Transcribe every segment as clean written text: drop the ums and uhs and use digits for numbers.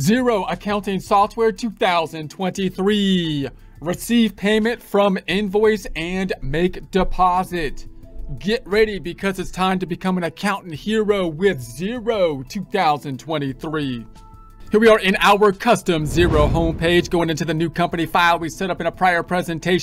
Xero Accounting Software 2023. Receive payment from invoice and make deposit. Get ready because it's time to become an accountant hero with Xero 2023. Here we are in our custom Xero homepage, going into the new company file we set up in a prior presentation.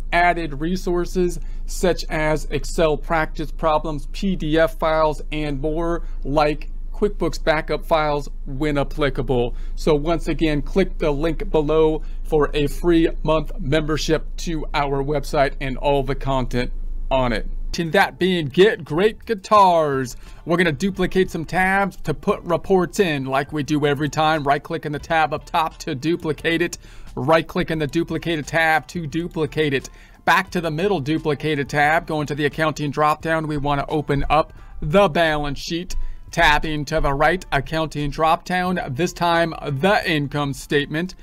added resources such as Excel practice problems, PDF files, and more, like QuickBooks backup files when applicable. So once again, click the link below for a free month membership to our website and all the content on it. That being Get Great Guitars. We're going to duplicate some tabs to put reports in like we do every time. Right click on the tab up top to duplicate it. Right click on the duplicated tab to duplicate it. Back to the middle duplicated tab. Going to the accounting drop down, we want to open up the balance sheet. Tapping to the right, accounting drop down, this time the income statement.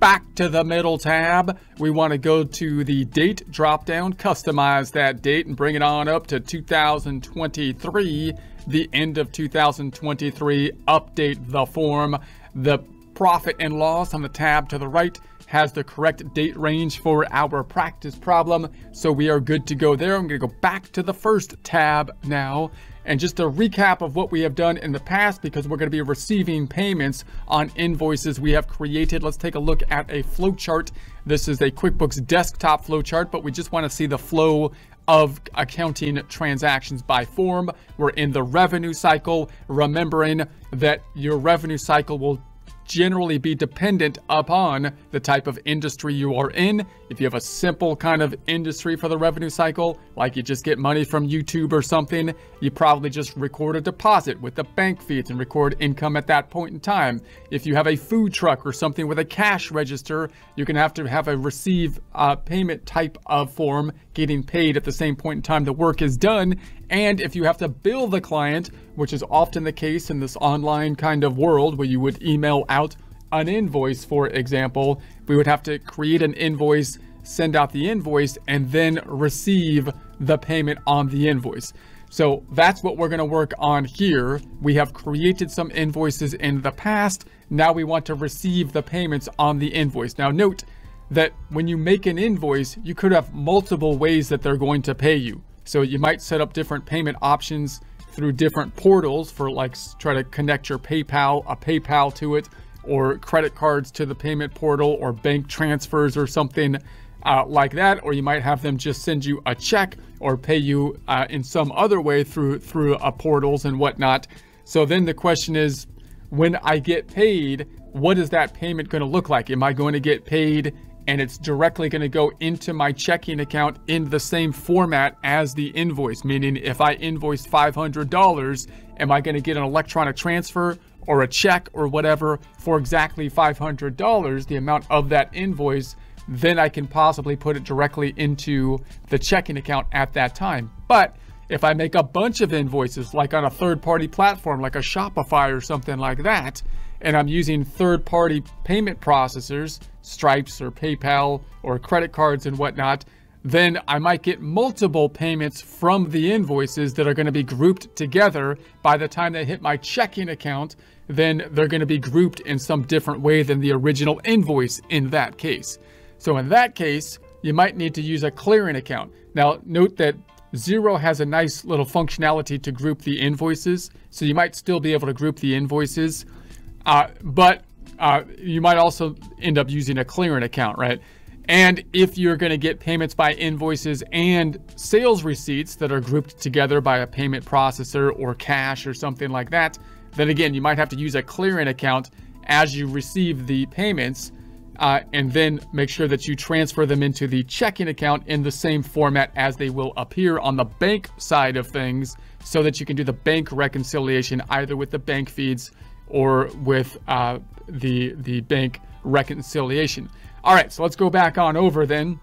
Back to the middle tab, we want to go to the date drop down, customize that date and bring it on up to 2023, the end of 2023, update the form. The profit and loss on the tab to the right has the correct date range for our practice problem, so we are good to go there. I'm going to go back to the first tab now. And just a recap of what we have done in the past, because we're going to be receiving payments on invoices we have created. Let's take a look at a flowchart. This is a QuickBooks desktop flowchart, but we just want to see the flow of accounting transactions by form. We're in the revenue cycle, remembering that your revenue cycle will generally be dependent upon the type of industry you are in. If you have a simple kind of industry for the revenue cycle, like you just get money from YouTube or something, you probably just record a deposit with the bank fees and record income at that point in time. If you have a food truck or something with a cash register, you're gonna have to have a receive payment type of form, getting paid at the same point in time the work is done. And if you have to bill the client, which is often the case in this online kind of world where you would email out an invoice, for example, we would have to create an invoice, send out the invoice, and then receive the payment on the invoice. So that's what we're going to work on here. We have created some invoices in the past. Now we want to receive the payments on the invoice. Now note that when you make an invoice, you could have multiple ways that they're going to pay you. So you might set up different payment options through different portals, for like try to connect your PayPal to it, or credit cards to the payment portal, or bank transfers or something like that. Or you might have them just send you a check or pay you in some other way through portals and whatnot. So then the question is, when I get paid, what is that payment going to look like? Am I going to get paid and it's directly going to go into my checking account in the same format as the invoice? Meaning if I invoice $500, am I going to get an electronic transfer or a check or whatever for exactly $500, the amount of that invoice? Then I can possibly put it directly into the checking account at that time. But if I make a bunch of invoices, like on a third-party platform, like a Shopify or something like that, and I'm using third-party payment processors, Stripes or PayPal or credit cards and whatnot, then I might get multiple payments from the invoices that are going to be grouped together. By the time they hit my checking account, then they're going to be grouped in some different way than the original invoice in that case. So in that case, you might need to use a clearing account. Now, note that Xero has a nice little functionality to group the invoices. So you might still be able to group the invoices, but you might also end up using a clearing account, right? And if you're going to get payments by invoices and sales receipts that are grouped together by a payment processor or cash or something like that, then again, you might have to use a clearing account as you receive the payments, and then make sure that you transfer them into the checking account in the same format as they will appear on the bank side of things, so that you can do the bank reconciliation either with the bank feeds or with the bank reconciliation. All right, so let's go back on over then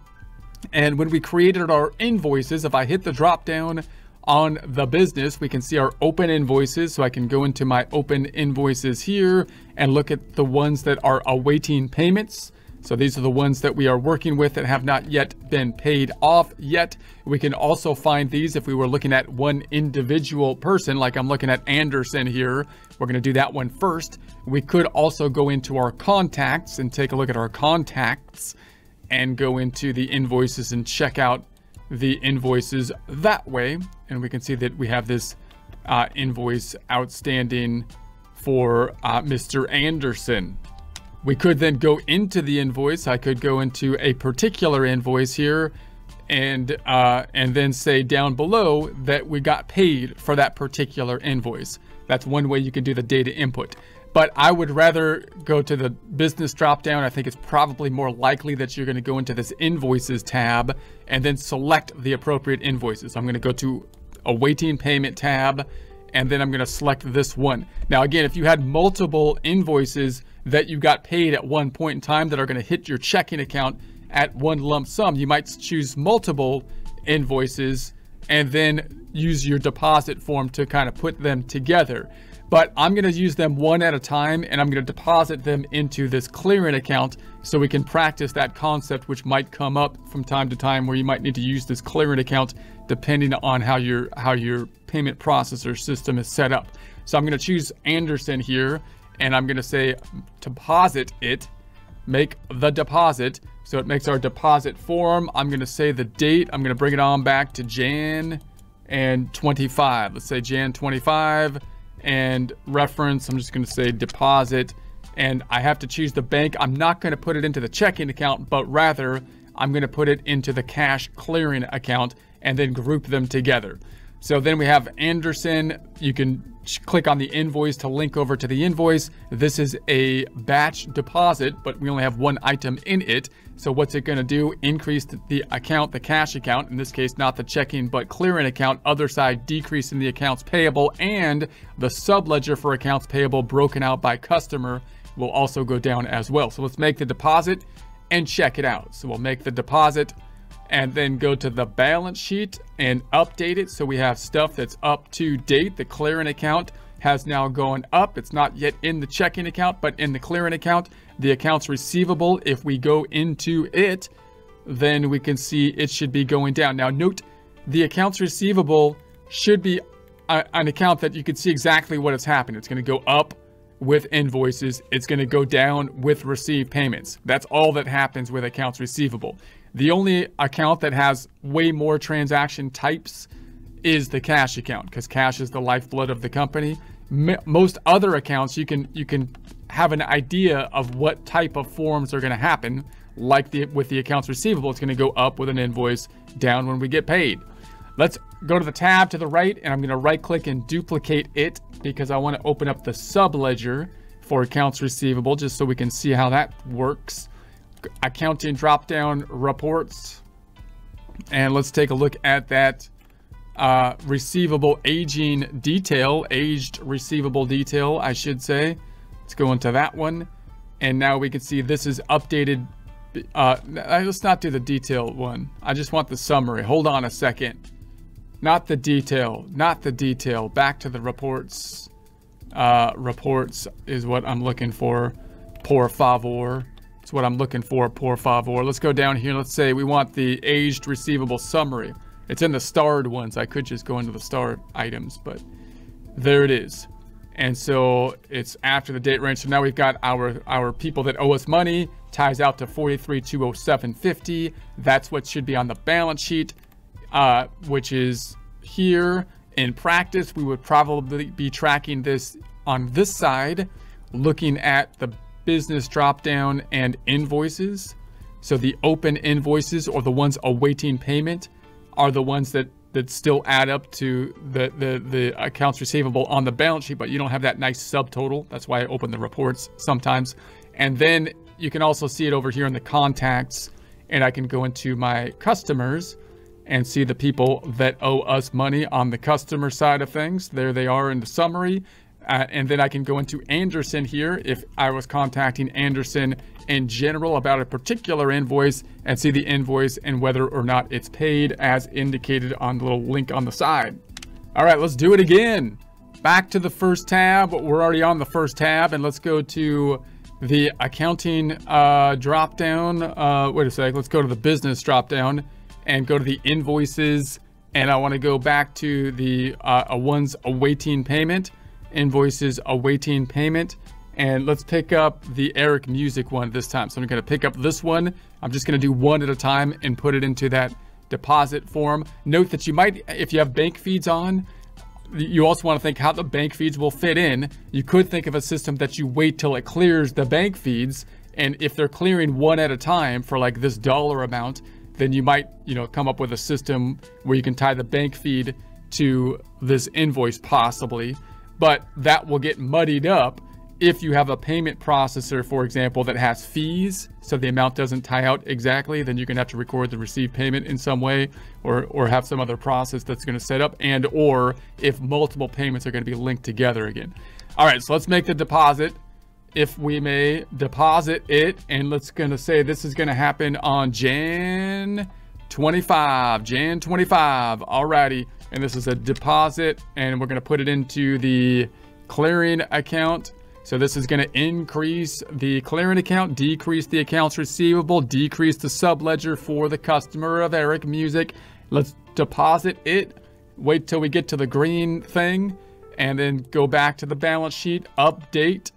And when we created our invoices, if I hit the drop down on the business, we can see our open invoices. So I can go into my open invoices here and look at the ones that are awaiting payments. So these are the ones that we are working with that have not yet been paid off yet. We can also find these if we were looking at one individual person, like I'm looking at Anderson here. We're going to do that one first. We could also go into our contacts and take a look at our contacts and go into the invoices and check out the invoices that way. And we can see that we have this invoice outstanding for Mr. Anderson. We could then go into the invoice. I could go into a particular invoice here and then say down below that we got paid for that particular invoice. That's one way you can do the data input. But I would rather go to the business dropdown. I think it's probably more likely that you're going to go into this invoices tab and then select the appropriate invoices. I'm going to go to awaiting payment tab, and then I'm going to select this one. Now, again, if you had multiple invoices that you got paid at one point in time that are going to hit your checking account at one lump sum, you might choose multiple invoices and then use your deposit form to kind of put them together. But I'm going to use them one at a time, and I'm going to deposit them into this clearing account so we can practice that concept, which might come up from time to time where you might need to use this clearing account depending on how your payment processor system is set up. So I'm going to choose Anderson here, and I'm going to say deposit it, make the deposit. So it makes our deposit form. I'm going to say the date. I'm going to bring it on back to Jan and 25. Let's say Jan 25. And reference, I'm just going to say deposit, and I have to choose the bank. I'm not going to put it into the checking account, but rather I'm going to put it into the cash clearing account and then group them together. So then we have Anderson. You can click on the invoice to link over to the invoice. This is a batch deposit, but we only have one item in it. So what's it going to do? Increase the account, the cash account, in this case, not the checking, but clearing account. Other side, decreasing the accounts payable, and the subledger for accounts payable broken out by customer will also go down as well. So let's make the deposit and check it out. So we'll make the deposit and then go to the balance sheet and update it. So we have stuff that's up to date. The clearing account has now gone up. It's not yet in the checking account, but in the clearing account. The accounts receivable, if we go into it, then we can see it should be going down. Now note, the accounts receivable should be an account that you can see exactly what has happened. It's gonna go up with invoices. It's gonna go down with received payments. That's all that happens with accounts receivable. The only account that has way more transaction types is the cash account, because cash is the lifeblood of the company. Most other accounts, you can have an idea of what type of forms are going to happen. Like with the accounts receivable, it's going to go up with an invoice, down when we get paid. Let's go to the tab to the right, and I'm going to right click and duplicate it because I want to open up the subledger for accounts receivable just so we can see how that works. Accounting drop-down reports, and let's take a look at that receivable aging detail, aged receivable detail, I should say. Let's go into that one, and now we can see this is updated. Let's not do the detail one. I just want the summary. Hold on a second. Not the detail. Not the detail. Back to the reports. Reports is what I'm looking for. Por favor. It's what I'm looking for, por favor. Let's go down here. Let's say we want the aged receivable summary. It's in the starred ones. I could just go into the starred items, but there it is. And so it's after the date range. So now we've got our people that owe us money, ties out to 43,207.50. That's what should be on the balance sheet, which is here. In practice, we would probably be tracking this on this side, looking at the business dropdown and invoices. So the open invoices, or the ones awaiting payment, are the ones that still add up to the accounts receivable on the balance sheet, but you don't have that nice subtotal. That's why I open the reports sometimes. And then you can also see it over here in the contacts, and I can go into my customers and see the people that owe us money on the customer side of things. There they are in the summary. And then I can go into Anderson here if I was contacting Anderson in general about a particular invoice and see the invoice and whether or not it's paid as indicated on the little link on the side. All right, let's do it again. Back to the first tab. We're already on the first tab, and let's go to the accounting drop down. Wait a sec, let's go to the business drop down and go to the invoices. And I want to go back to the ones awaiting payment. Invoices awaiting payment, and let's pick up the Eric Music one this time. So I'm going to pick up this one. I'm just going to do one at a time and put it into that deposit form. Note that you might, if you have bank feeds on, you also want to think how the bank feeds will fit in. You could think of a system that you wait till it clears the bank feeds, and if they're clearing one at a time for like this dollar amount, then you might, you know, come up with a system where you can tie the bank feed to this invoice possibly. But that will get muddied up if you have a payment processor, for example, that has fees. So the amount doesn't tie out exactly, then you're gonna have to record the received payment in some way, or have some other process that's gonna set up, and or if multiple payments are gonna be linked together again. All right, so let's make the deposit. If we may deposit it, and let's gonna say this is gonna happen on Jan 25. Alrighty, and this is a deposit, and we're going to put it into the clearing account. So this is going to increase the clearing account, decrease the accounts receivable, decrease the subledger for the customer of Eric Music. Let's deposit it, wait till we get to the green thing, and then go back to the balance sheet, update.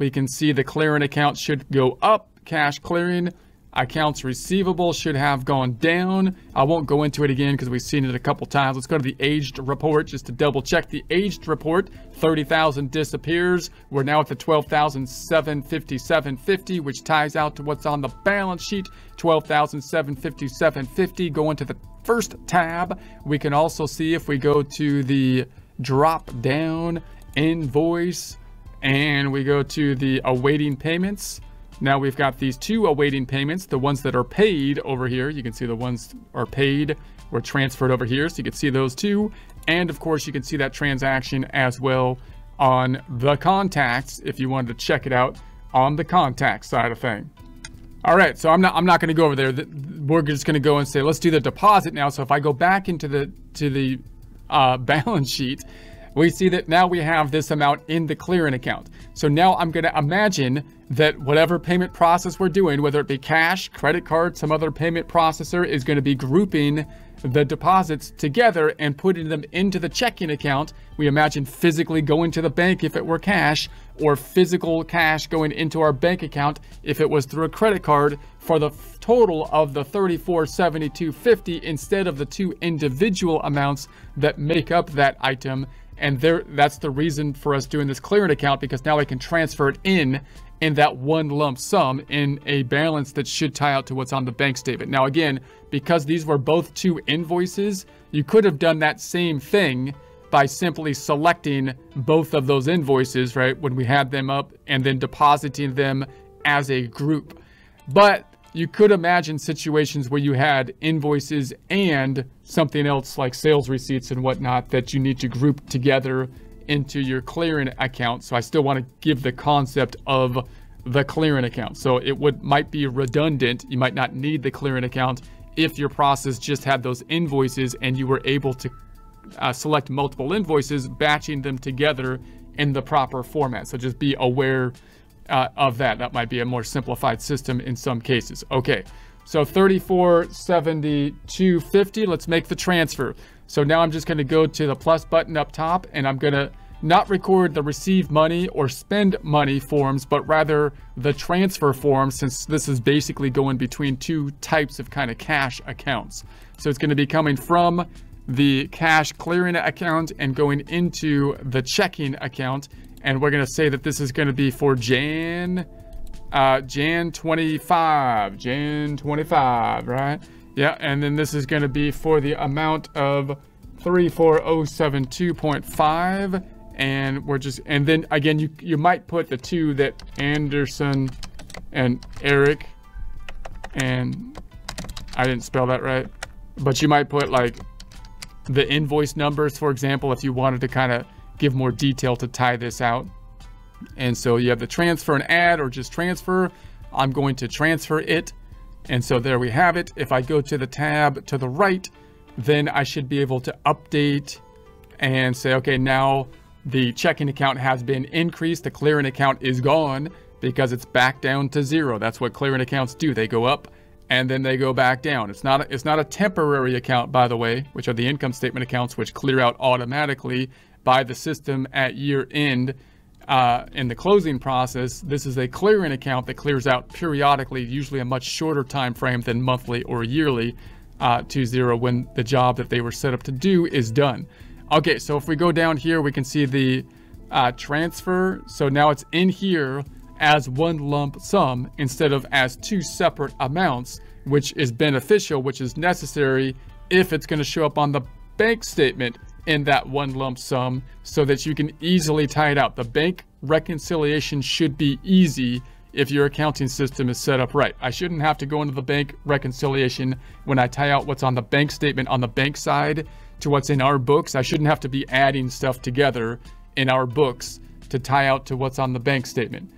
We can see the clearing account should go up, cash clearing. Accounts receivable should have gone down. I won't go into it again because we've seen it a couple times. Let's go to the aged report just to double check. The aged report, 30,000 disappears. We're now at the 12,757.50, which ties out to what's on the balance sheet. 12,757.50. Go into the first tab. We can also see if we go to the drop down invoice and we go to the awaiting payments. Now we've got these two awaiting payments, the ones that are paid over here. You can see the ones are paid were transferred over here. So you can see those two. And of course you can see that transaction as well on the contacts if you wanted to check it out on the contact side of thing. All right, so I'm not going to go over there. We're just going to go and say, let's do the deposit now. So if I go back into the, balance sheet, we see that now we have this amount in the clearing account. So now I'm going to imagine that whatever payment process we're doing, whether it be cash, credit card, some other payment processor, is going to be grouping the deposits together and putting them into the checking account. We imagine physically going to the bank if it were cash, or physical cash going into our bank account if it was through a credit card, for the total of the $34.72.50 instead of the two individual amounts that make up that item. And there, that's the reason for us doing this clearing account, because now I can transfer it in that one lump sum in a balance that should tie out to what's on the bank statement. Now again, because these were both two invoices, you could have done that same thing by simply selecting both of those invoices, right, when we had them up, and then depositing them as a group. But you could imagine situations where you had invoices and something else like sales receipts and whatnot that you need to group together into your clearing account. So I still want to give the concept of the clearing account. So it might be redundant. You might not need the clearing account if your process just had those invoices and you were able to select multiple invoices, batching them together in the proper format. So just be aware of that. That might be a more simplified system in some cases. Okay, so $34.72.50. Let's make the transfer. So now I'm just going to go to the plus button up top, and I'm going to not record the receive money or spend money forms, but rather the transfer form, since this is basically going between two types of kind of cash accounts. So it's going to be coming from the cash clearing account and going into the checking account. And we're going to say that this is going to be for Jan 25, right? Yeah. And then this is going to be for the amount of 34072.5. And we're just, and then again, you might put the two that Anderson and Eric, and I didn't spell that right, but you might put like the invoice numbers, for example, if you wanted to kind of give more detail to tie this out. And so you have the transfer and add, or just transfer. I'm going to transfer it. And so there we have it. If I go to the tab to the right, then I should be able to update and say, okay, now the checking account has been increased. The clearing account is gone because it's back down to zero. That's what clearing accounts do. They go up and then they go back down. It's not a temporary account, by the way, which are the income statement accounts, which clear out automatically by the system at year end. In the closing process, this is a clearing account that clears out periodically, usually a much shorter time frame than monthly or yearly, to zero when the job that they were set up to do is done. Okay, so if we go down here, we can see the transfer. So now it's in here as one lump sum instead of as two separate amounts, which is beneficial, which is necessary if it's going to show up on the bank statement in that one lump sum, so that you can easily tie it out. The bank reconciliation should be easy if your accounting system is set up right. I shouldn't have to go into the bank reconciliation when I tie out what's on the bank statement on the bank side to what's in our books. I shouldn't have to be adding stuff together in our books to tie out to what's on the bank statement.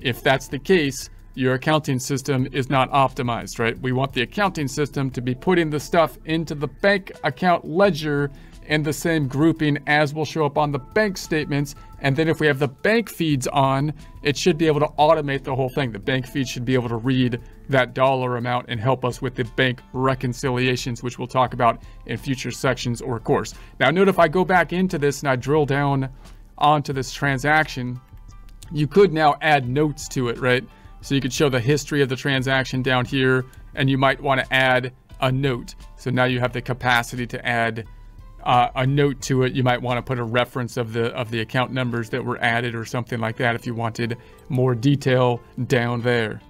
If that's the case, your accounting system is not optimized, right? We want the accounting system to be putting the stuff into the bank account ledger in the same grouping as will show up on the bank statements. And then if we have the bank feeds on, it should be able to automate the whole thing. The bank feed should be able to read that dollar amount and help us with the bank reconciliations, which we'll talk about in future sections or course. Now note, if I go back into this and I drill down onto this transaction, you could now add notes to it, right? So you could show the history of the transaction down here, and you might want to add a note. So now you have the capacity to add a note to it. You might want to put a reference of the account numbers that were added or something like that if you wanted more detail down there.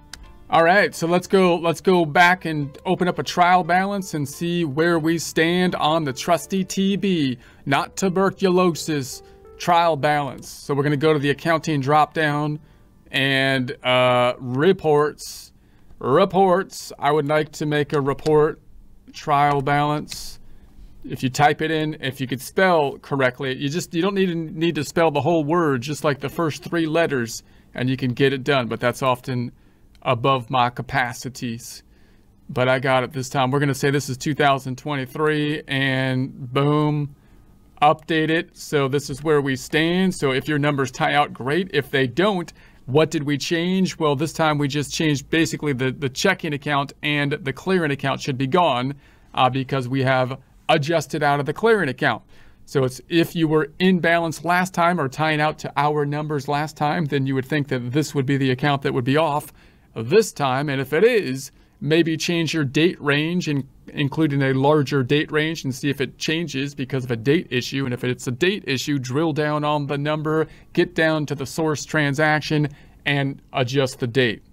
All right, so let's go back and open up a trial balance and see where we stand on the trusty TB, not tuberculosis, trial balance. So we're going to go to the accounting drop down and reports. I would like to make a report trial balance. If you type it in, if you could spell correctly, you don't need to spell the whole word, just like the first three letters, and you can get it done. But that's often above my capacities. But I got it this time. We're going to say this is 2023, and boom, update it. So this is where we stand. So if your numbers tie out, great. If they don't, what did we change? Well, this time we just changed basically the checking account, and the clearing account should be gone because we have adjusted out of the clearing account. So it's, if you were in balance last time or tying out to our numbers last time, then you would think that this would be the account that would be off this time. And if it is, maybe change your date range, including a larger date range, and see if it changes because of a date issue. And if it's a date issue, drill down on the number, get down to the source transaction, and adjust the date.